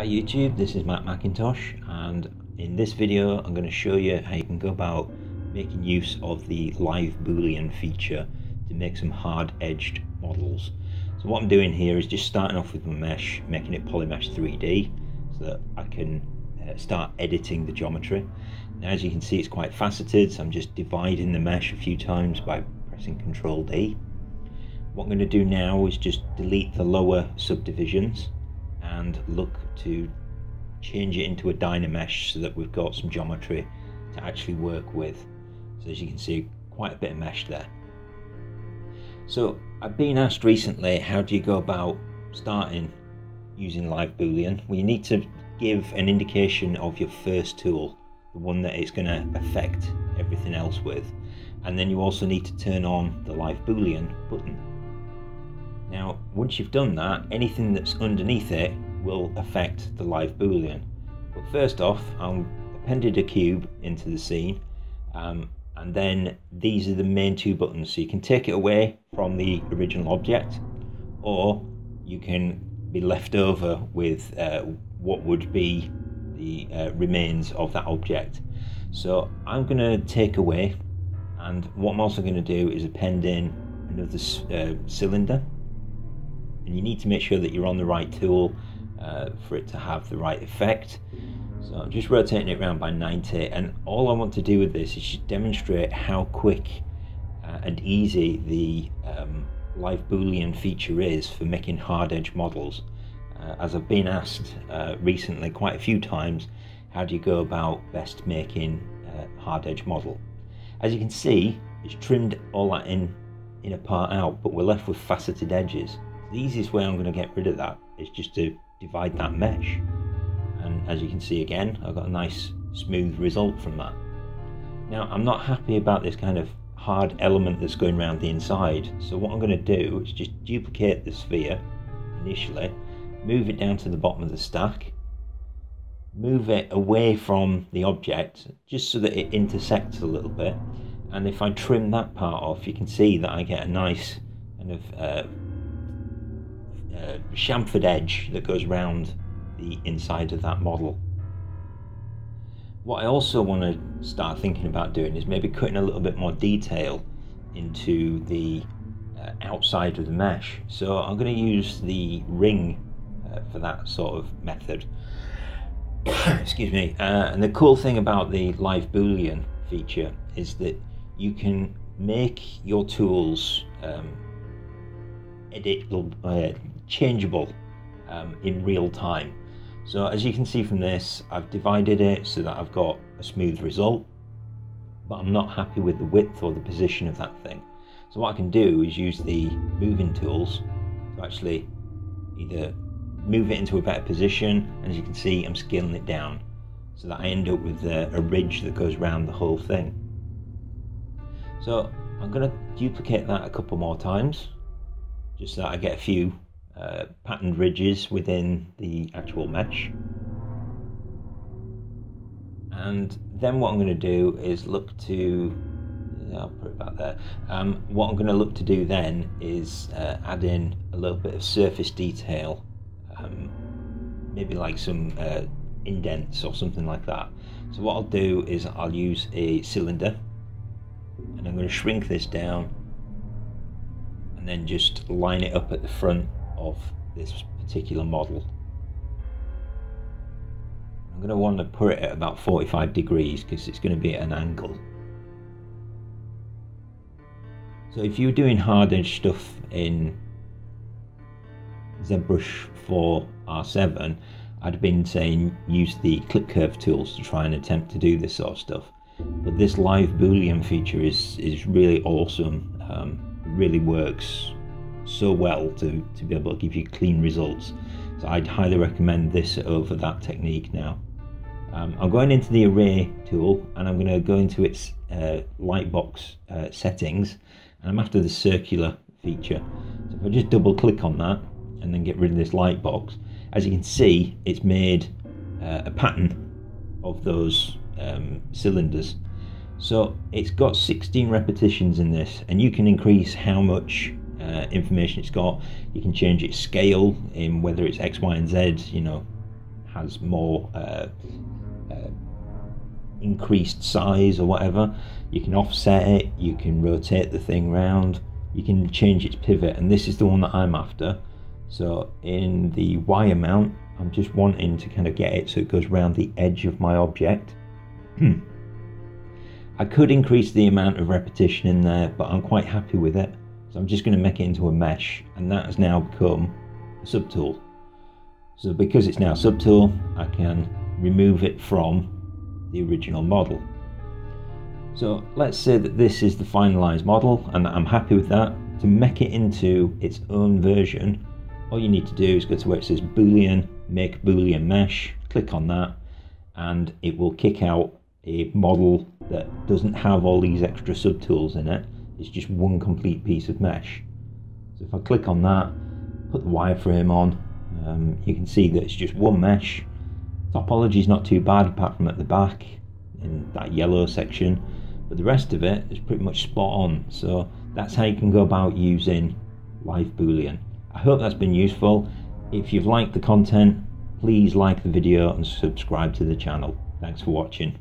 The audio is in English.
Hi YouTube, this is Matt McIntosh, and in this video I'm going to show you how you can go about making use of the Live Boolean feature to make some hard-edged models. So what I'm doing here is just starting off with my mesh, making it Polymesh 3D so that I can start editing the geometry. Now as you can see it's quite faceted, so I'm just dividing the mesh a few times by pressing Ctrl D. What I'm going to do now is just delete the lower subdivisions and look to change it into a Dynamesh so that we've got some geometry to actually work with. So as you can see, quite a bit of mesh there. So I've been asked recently, how do you go about starting using Live Boolean? Well, you need to give an indication of your first tool, the one that it's going to affect everything else with, and then you also need to turn on the Live Boolean button. Now once you've done that, anything that's underneath it will affect the Live Boolean. But first off, I've appended a cube into the scene, and then these are the main two buttons, so you can take it away from the original object, or you can be left over with what would be the remains of that object. So I'm going to take away, and what I'm also going to do is append in another cylinder. And you need to make sure that you're on the right tool for it to have the right effect. So I'm just rotating it around by 90, and all I want to do with this is just demonstrate how quick and easy the Live Boolean feature is for making hard edge models. As I've been asked recently quite a few times, how do you go about best making a hard edge model? As you can see, it's trimmed all that inner part out, but we're left with faceted edges. The easiest way I'm going to get rid of that is just to divide that mesh, and as you can see again, I've got a nice smooth result from that. Now I'm not happy about this kind of hard element that's going around the inside, so what I'm going to do is just duplicate the sphere initially, move it down to the bottom of the stack, move it away from the object just so that it intersects a little bit, and if I trim that part off, you can see that I get a nice kind of chamfered edge that goes round the inside of that model. What I also want to start thinking about doing is maybe cutting a little bit more detail into the outside of the mesh. So I'm going to use the ring for that sort of method. Excuse me. And the cool thing about the Live Boolean feature is that you can make your tools changeable in real time. So as you can see from this, I've divided it so that I've got a smooth result, but I'm not happy with the width or the position of that thing. So what I can do is use the moving tools to actually either move it into a better position, and as you can see, I'm scaling it down so that I end up with a ridge that goes around the whole thing. So I'm going to duplicate that a couple more times, just so that I get a few patterned ridges within the actual mesh. And then what I'm going to do is look to, I'll put it back there. What I'm going to look to do then is add in a little bit of surface detail, maybe like some indents or something like that. So what I'll do is I'll use a cylinder, and I'm going to shrink this down and then just line it up at the front of this particular model. I'm going to want to put it at about 45 degrees because it's going to be at an angle. So if you're doing hard edge stuff in ZBrush 4R7, I'd been saying use the clip curve tools to try and attempt to do this sort of stuff. But this Live Boolean feature is really awesome. Really works so well to be able to give you clean results, so I'd highly recommend this over that technique. Now I'm going into the array tool, and I'm going to go into its lightbox settings, and I'm after the circular feature. So if I just double click on that and then get rid of this lightbox, as you can see it's made a pattern of those cylinders. So it's got 16 repetitions in this, and you can increase how much information it's got. You can change its scale in whether it's X, Y, and Z, you know, has more increased size or whatever, you can offset it, you can rotate the thing round, you can change its pivot, and this is the one that I'm after. So in the wire mount, I'm just wanting to kind of get it so it goes round the edge of my object. I could increase the amount of repetition in there, but I'm quite happy with it. So I'm just going to make it into a mesh, and that has now become a subtool. So because it's now a subtool, I can remove it from the original model. So let's say that this is the finalized model and I'm happy with that. To make it into its own version, all you need to do is go to where it says Boolean, make Boolean mesh, click on that, and it will kick out a model that doesn't have all these extra subtools in it. It's just one complete piece of mesh. So if I click on that, put the wireframe on, you can see that it's just one mesh. Topology is not too bad apart from at the back in that yellow section, but the rest of it is pretty much spot on. So that's how you can go about using Live Boolean. I hope that's been useful. If you've liked the content, please like the video and subscribe to the channel. Thanks for watching.